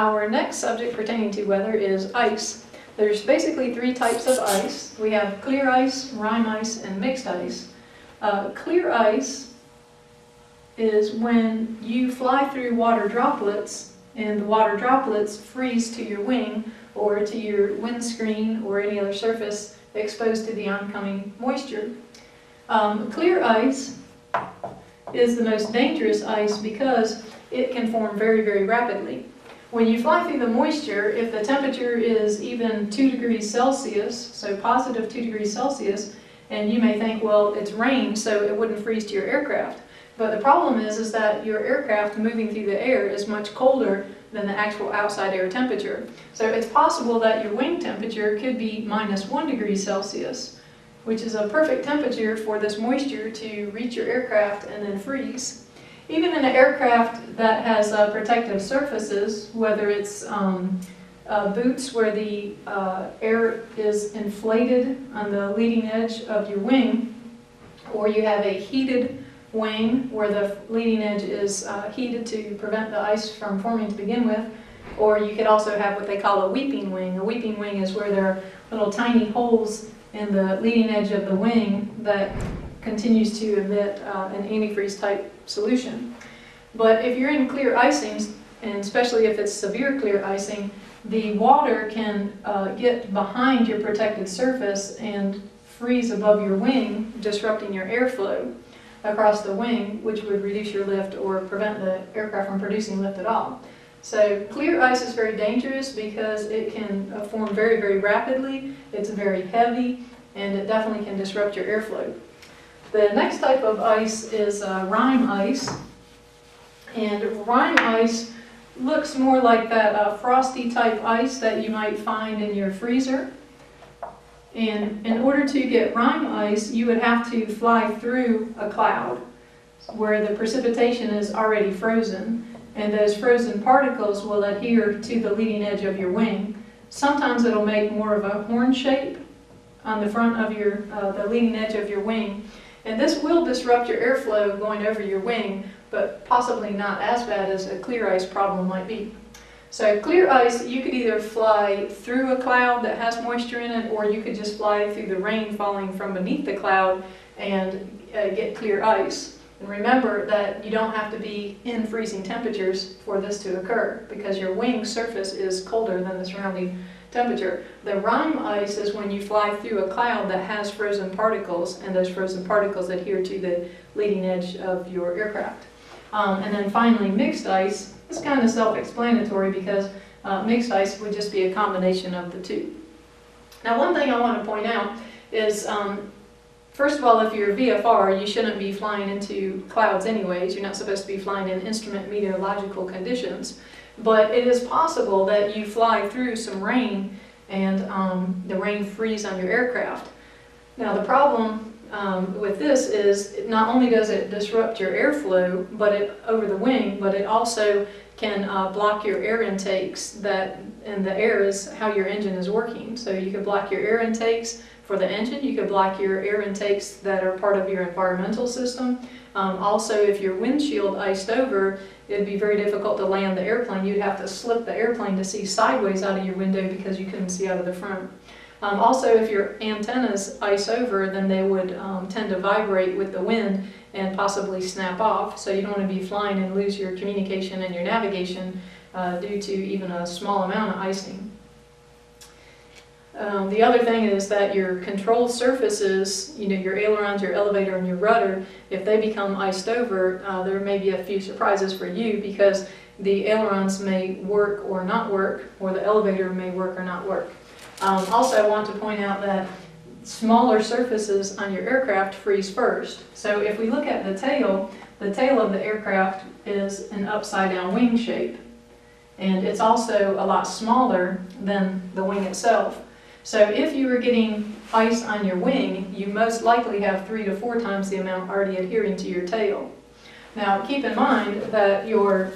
Our next subject pertaining to weather is ice. There's basically three types of ice. We have clear ice, rime ice, and mixed ice. Clear ice is when you fly through water droplets and the water droplets freeze to your wing or to your windscreen or any other surface exposed to the oncoming moisture. Clear ice is the most dangerous ice because it can form very, very rapidly. When you fly through the moisture, if the temperature is even 2 degrees Celsius, so positive 2 degrees Celsius, and you may think, well, it's rain, so it wouldn't freeze to your aircraft. But the problem is that your aircraft moving through the air is much colder than the actual outside air temperature. So it's possible that your wing temperature could be -1 degree Celsius, which is a perfect temperature for this moisture to reach your aircraft and then freeze. Even in an aircraft that has protective surfaces, whether it's boots where the air is inflated on the leading edge of your wing, or you have a heated wing where the leading edge is heated to prevent the ice from forming to begin with, or you could also have what they call a weeping wing. A weeping wing is where there are little tiny holes in the leading edge of the wing that continues to emit an antifreeze type solution. But if you're in clear icing, and especially if it's severe clear icing, the water can get behind your protected surface and freeze above your wing, disrupting your airflow across the wing, which would reduce your lift or prevent the aircraft from producing lift at all. So clear ice is very dangerous because it can form very, very rapidly, it's very heavy, and it definitely can disrupt your airflow. The next type of ice is rime ice, and rime ice looks more like that frosty type ice that you might find in your freezer. And in order to get rime ice, you would have to fly through a cloud where the precipitation is already frozen, and those frozen particles will adhere to the leading edge of your wing. Sometimes it'll make more of a horn shape on the front of your, the leading edge of your wing. And this will disrupt your airflow going over your wing, but possibly not as bad as a clear ice problem might be. So clear ice, you could either fly through a cloud that has moisture in it, or you could just fly through the rain falling from beneath the cloud and get clear ice. And remember that you don't have to be in freezing temperatures for this to occur, because your wing surface is colder than the surrounding temperature. The rime ice is when you fly through a cloud that has frozen particles, and those frozen particles adhere to the leading edge of your aircraft. And then finally, mixed ice is kind of self-explanatory because mixed ice would just be a combination of the two. Now, one thing I want to point out is first of all, if you're VFR, you shouldn't be flying into clouds anyways. You're not supposed to be flying in instrument meteorological conditions. But it is possible that you fly through some rain and the rain freeze on your aircraft. Now the problem with this is not only does it disrupt your airflow over the wing, but it also can block your air intakes, and the air is how your engine is working. So you could block your air intakes for the engine, you could block your air intakes that are part of your environmental system. Also, if your windshield iced over, it'd be very difficult to land the airplane. You'd have to slip the airplane to see sideways out of your window because you couldn't see out of the front. Also, if your antennas ice over, then they would tend to vibrate with the wind and possibly snap off. So you don't want to be flying and lose your communication and your navigation due to even a small amount of icing. The other thing is that your control surfaces, your ailerons, your elevator, and your rudder, if they become iced over, there may be a few surprises for you because the ailerons may work or not work, or the elevator may work or not work. Also, I want to point out that smaller surfaces on your aircraft freeze first. So if we look at the tail of the aircraft is an upside-down wing shape, and it's also a lot smaller than the wing itself. So if you were getting ice on your wing, you most likely have 3 to 4 times the amount already adhering to your tail. Now keep in mind that your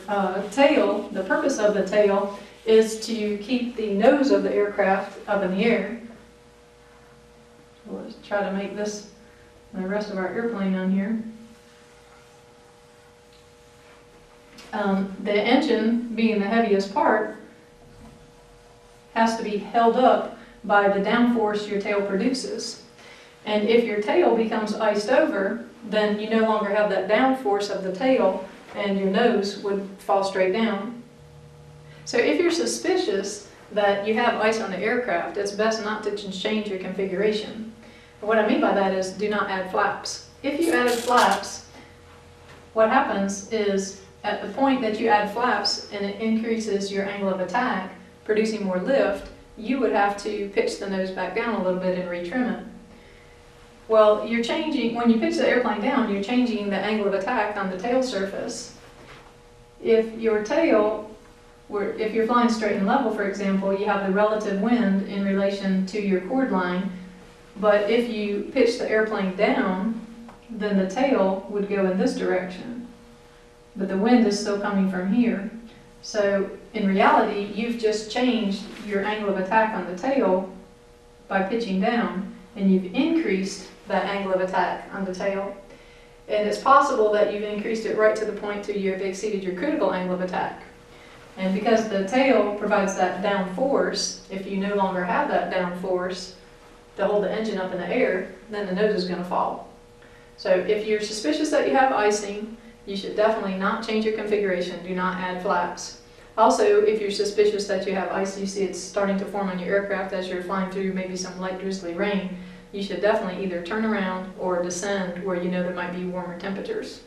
tail, the purpose of the tail, is to keep the nose of the aircraft up in the air. Let's try to make this the rest of our airplane on here. The engine being the heaviest part, has to be held up by the downforce your tail produces. And if your tail becomes iced over, then you no longer have that downforce of the tail and your nose would fall straight down. So if you're suspicious that you have ice on the aircraft, it's best not to change your configuration. And what I mean by that is do not add flaps. If you added flaps, what happens is at the point that you add flaps and it increases your angle of attack, producing more lift, you would have to pitch the nose back down a little bit and retrim it. Well, you're changing, when you pitch the airplane down, you're changing the angle of attack on the tail surface. If your tail were, if you're flying straight and level, for example, you have the relative wind in relation to your chord line, but if you pitch the airplane down, then the tail would go in this direction, but the wind is still coming from here. So in reality, you've just changed your angle of attack on the tail by pitching down, and you've increased that angle of attack on the tail. And it's possible that you've increased it right to the point to you have exceeded your critical angle of attack. And because the tail provides that down force, if you no longer have that down force to hold the engine up in the air, then the nose is going to fall. So if you're suspicious that you have icing, you should definitely not change your configuration. Do not add flaps. Also, if you're suspicious that you have ice, you see it's starting to form on your aircraft as you're flying through maybe some light drizzly rain, you should definitely either turn around or descend where you know there might be warmer temperatures.